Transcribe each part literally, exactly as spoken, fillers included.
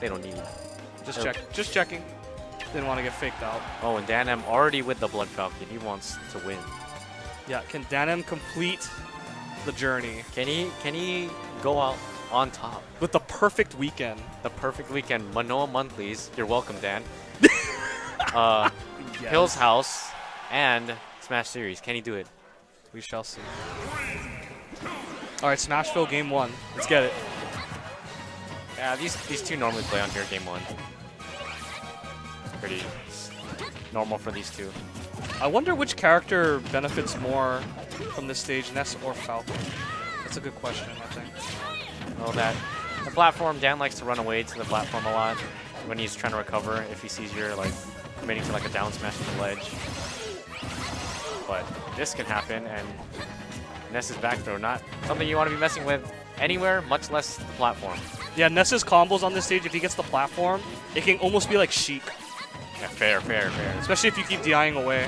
They don't need that. Just check. Just checking. Didn't want to get faked out. Oh, and Van Am already with the Blood Falcon. He wants to win. Yeah, can Van Am complete the journey? Can he? Can he go out on top with the perfect weekend? The perfect weekend. Manoa Monthlies. You're welcome, Dan. uh, yes. Hill's House and Smash Series. Can he do it? We shall see. All right, Smashville game one. Let's get it. Yeah, these these two normally play on here game one. Pretty normal for these two. I wonder which character benefits more from this stage, Ness or Falcon. That's a good question, I think. Oh, that. The platform, Dan likes to run away to the platform a lot when he's trying to recover, if he sees you're like committing to like a down smash to the ledge. But this can happen, and Ness's back throw, not something you want to be messing with anywhere, much less the platform. Yeah, Ness's combos on this stage, if he gets the platform, it can almost be like chic. Yeah, fair, fair, fair. Especially if you keep D I-ing away.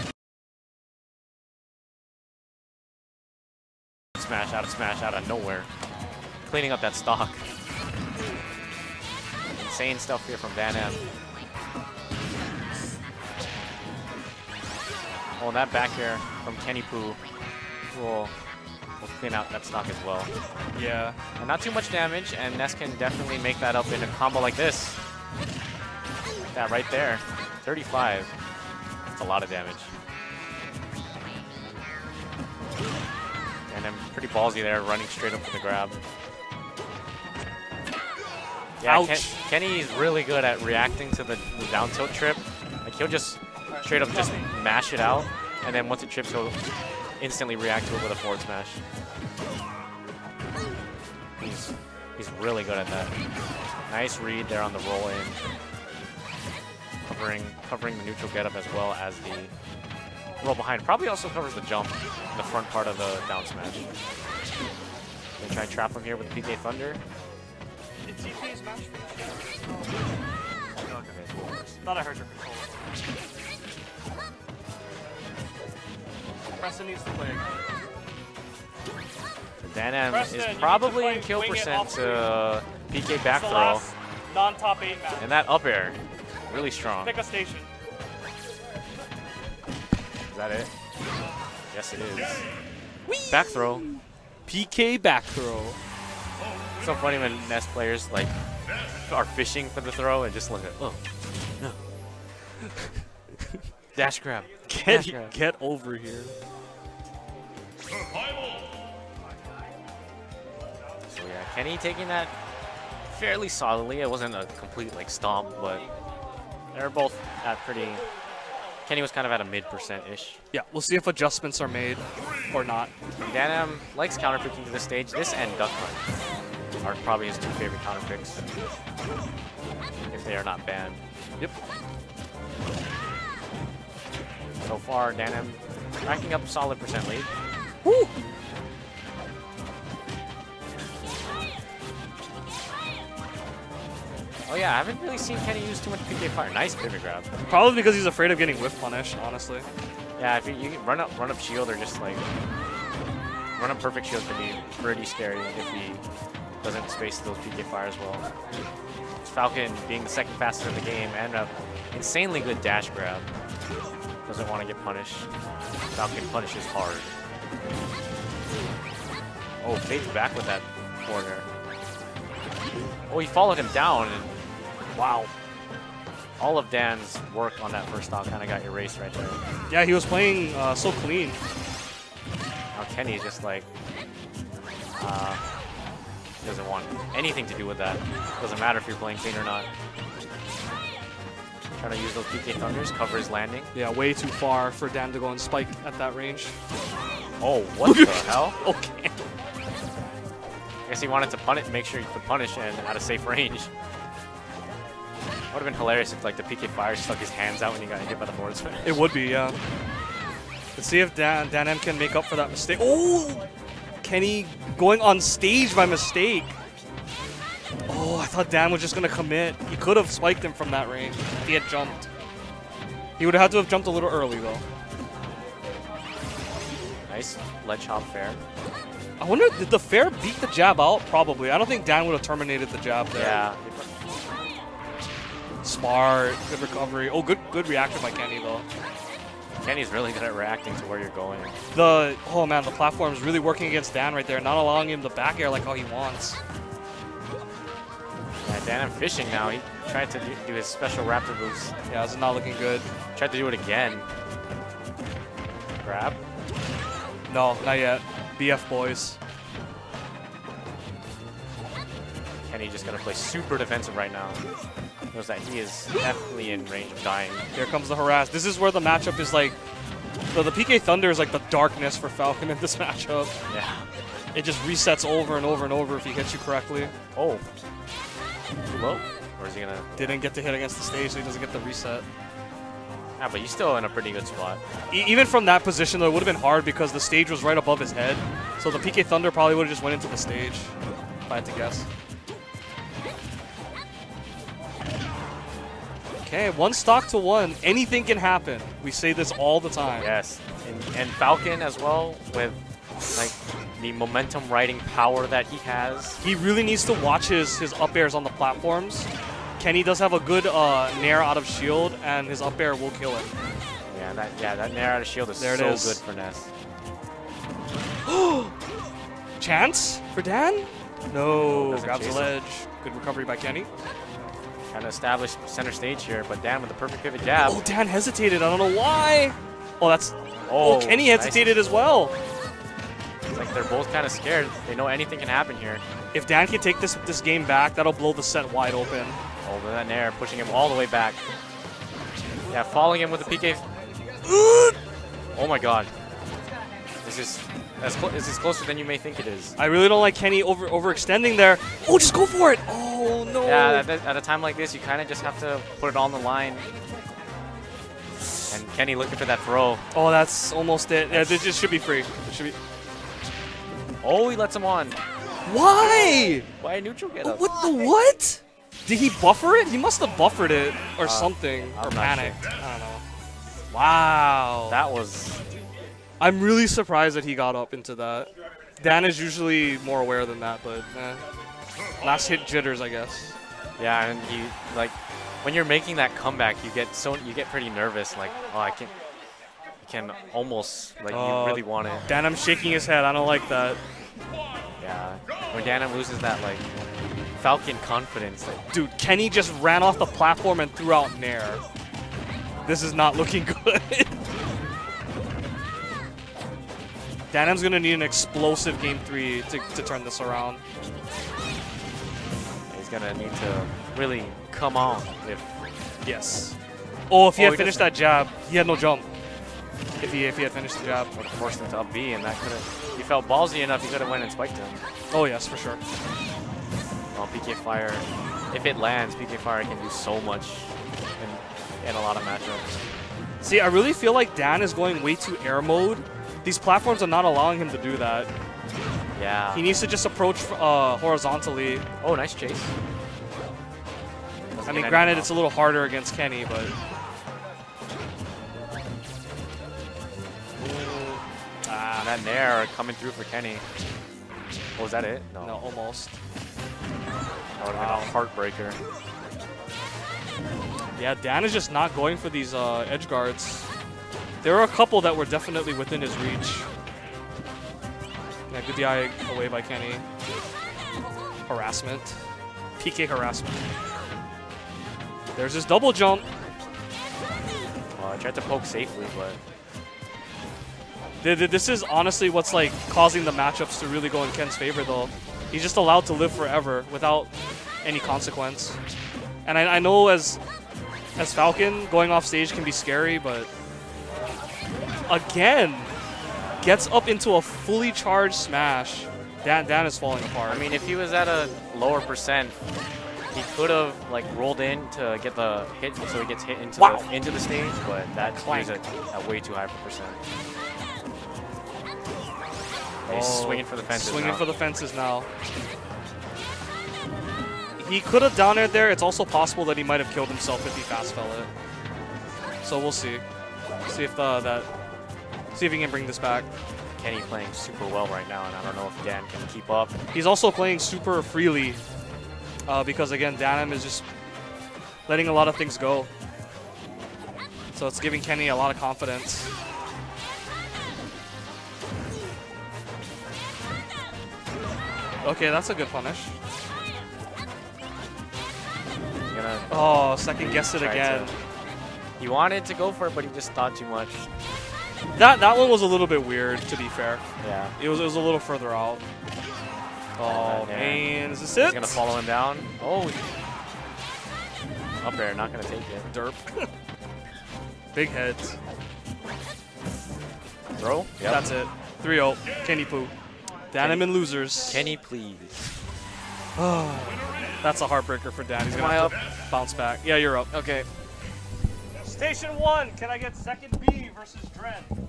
Smash, out of smash, out of nowhere. Cleaning up that stock. Insane stuff here from Van Am. Oh, and that back air from Kennypu will, will clean out that stock as well. Yeah. And not too much damage, and Ness can definitely make that up in a combo like this. That right there. thirty-five. That's a lot of damage. And I'm pretty ballsy there, running straight up for the grab. Yeah, Ken Kenny's really good at reacting to the, the down tilt trip. Like, he'll just straight up just mash it out, and then once it trips, he'll instantly react to it with a forward smash. He's, he's really good at that. Nice read there on the roll in. Covering, covering the neutral getup as well as the roll behind. Probably also covers the jump in the front part of the down smash. Going to try to trap him here with the P K Thunder. Did T K smash for that? Thought I heard your controller. Preston needs to play again. Van Am is probably in kill percent to P K back throw. Non-top eight match. And that up air. Really strong. Pick a station. Is that it? Yes, it is. Whee! Back throw. P K back throw. It's so funny when Ness players like are fishing for the throw and just look at, oh, no. Dash grab. Get, Dash grab. Get over here. So yeah, Kenny taking that fairly solidly. It wasn't a complete like stomp, but they're both at pretty... Kenny was kind of at a mid-percent-ish. Yeah, we'll see if adjustments are made or not. Van Am likes counterpicking to this stage. This and Duck Hunt are probably his two favorite counterpicks, if they are not banned. Yep. So far, Van Am racking up solid percent lead. Woo! Oh yeah, I haven't really seen Kenny use too much P K Fire. Nice pivot grab. Probably because he's afraid of getting whiff punished, honestly. Yeah, if you, you run up, run up shield or just like run up perfect shield can be pretty scary if he doesn't space those P K Fire as well. Falcon being the second fastest in the game and an insanely good dash grab. Doesn't want to get punished. Falcon punishes hard. Oh, Fate's back with that corner. Oh, he followed him down and. Wow. All of Dan's work on that first stock kind of got erased right there. Yeah, he was playing uh, so clean. Now Kenny's just like, uh, doesn't want anything to do with that. Doesn't matter if you're playing clean or not. Trying to use those P K Thunders, cover his landing. Yeah, way too far for Dan to go and spike at that range. Oh, what the hell? Okay. I guess he wanted to punish, make sure he could punish and at a safe range. Would have been hilarious if like the P K Fire stuck his hands out when he got hit by the board smash. It would be, yeah. Let's see if Dan, Van Am can make up for that mistake. Oh! Kenny going on stage by mistake. Oh, I thought Dan was just going to commit. He could have spiked him from that range. He had jumped. He would have had to have jumped a little early, though. Nice ledge hop fair. I wonder, did the fair beat the jab out? Probably. I don't think Dan would have terminated the jab there. Yeah. Smart. Good recovery. Oh, good good reaction by Kenny, though. Kenny's really good at reacting to where you're going. The Oh, man, the platform's really working against Dan right there, not allowing him to back air like how he wants. Yeah, Dan, I'm fishing now. He tried to do his special raptor boost. Yeah, this is not looking good. Tried to do it again. Grab? No, not yet. B F boys. Kenny just got to play super defensive right now. Knows that he is definitely in range of dying. Here comes the harass. This is where the matchup is like... So the P K Thunder is like the darkness for Falcon in this matchup. Yeah. It just resets over and over and over if he hits you correctly. Oh. Too low? Or is he going to... Didn't get to hit against the stage, so he doesn't get the reset. Yeah, but he's still in a pretty good spot. E even from that position, though, it would have been hard because the stage was right above his head. So the P K Thunder probably would have just went into the stage, if I had to guess. Okay, one stock to one. Anything can happen. We say this all the time. Yes, and, and Falcon as well, with like the momentum riding power that he has. He really needs to watch his, his up airs on the platforms. Kenny does have a good uh, nair out of shield, and his up air will kill him. Yeah, that yeah that nair out of shield is there so is. good for Ness. Chance for Dan? No, grabs the ledge. Good recovery by Kenny. Trying to establish center stage here, but Dan with the perfect pivot jab. Oh, Dan hesitated. I don't know why. Oh, that's... Oh, oh Kenny hesitated nice. as well. It's like they're both kind of scared. They know anything can happen here. If Dan can take this this game back, that'll blow the set wide open. Oh, that nair, pushing him all the way back. Yeah, following him with the P K. Oh, my God. This is... That's cl this is closer than you may think it is. I really don't like Kenny over overextending there. Oh, just go for it! Oh, no! Yeah, at, at a time like this, you kind of just have to put it on the line. And Kenny looking for that throw. Oh, that's almost it. That's yeah, this just should be free. It should be. Oh, he lets him on. Why? Why neutral get up? What the what? Did he buffer it? He must have buffered it or uh, something. I'm or panicked. Sure. I don't know. Wow. That was... I'm really surprised that he got up into that. Dan is usually more aware than that, but eh. Last hit jitters, I guess. Yeah, and you like when you're making that comeback, you get so you get pretty nervous. Like, oh, I can, can almost like uh, you really want it. Dan, I'm shaking his head. I don't like that. Yeah, when Dan loses that like Falcon confidence, like, dude, Kenny just ran off the platform and threw out nair. This is not looking good. Van Am's gonna need an explosive game three to, to turn this around. He's gonna need to really come on. If yes. Oh, if he oh, had he finished that jab, he had no jump. If he if he had finished the jab, would have forced him to up B, and that could have. He felt ballsy enough. He could have went and spiked him. Oh yes, for sure. Oh, P K Fire. If it lands, P K Fire can do so much in, in a lot of matchups. See, I really feel like Dan is going way too air mode. These platforms are not allowing him to do that. Yeah. He needs to just approach uh, horizontally. Oh, nice chase. I mean, granted, it's a little harder against Kenny, but... Ah, that nair coming through for Kenny. Oh, is that it? No, no almost. That would have been a heartbreaker. Yeah, Dan is just not going for these uh, edge guards. There were a couple that were definitely within his reach. Yeah, good D I away by Kenny. Harassment. P K harassment. There's his double jump. Well, I tried to poke safely, but... This is honestly what's like causing the matchups to really go in Ken's favor, though. He's just allowed to live forever without any consequence. And I, I know as, as Falcon, going off stage can be scary, but... Again, gets up into a fully charged smash. Dan, Dan is falling apart. I mean, if he was at a lower percent, he could have like rolled in to get the hit, so he gets hit into wow. the into the stage. But that is a, a way too high for percent. Oh, he's swinging for the fences. Swinging now. for the fences now. He could have down aired there. It's also possible that he might have killed himself if he fast fell it. So we'll see. See if the, that. See if he can bring this back. Kenny playing super well right now, and I don't know if Dan can keep up. He's also playing super freely uh, because, again, Dan is just... letting a lot of things go. So it's giving Kenny a lot of confidence. Okay, that's a good punish. Oh, second guess it again. To. He wanted to go for it, but he just thought too much. That that one was a little bit weird, to be fair. Yeah. It was, it was a little further out. Oh, yeah. Man. Is this it? He's going to follow him down. Oh. Up air, not going to take it. Derp. Big heads. Throw? Yep. That's it. three oh. Kennypu. Dynamon losers. Kenny, please. Oh, that's a heartbreaker for Dan. He's going to bounce back. Yeah, you're up. Okay. Station one, can I get second B versus Dren?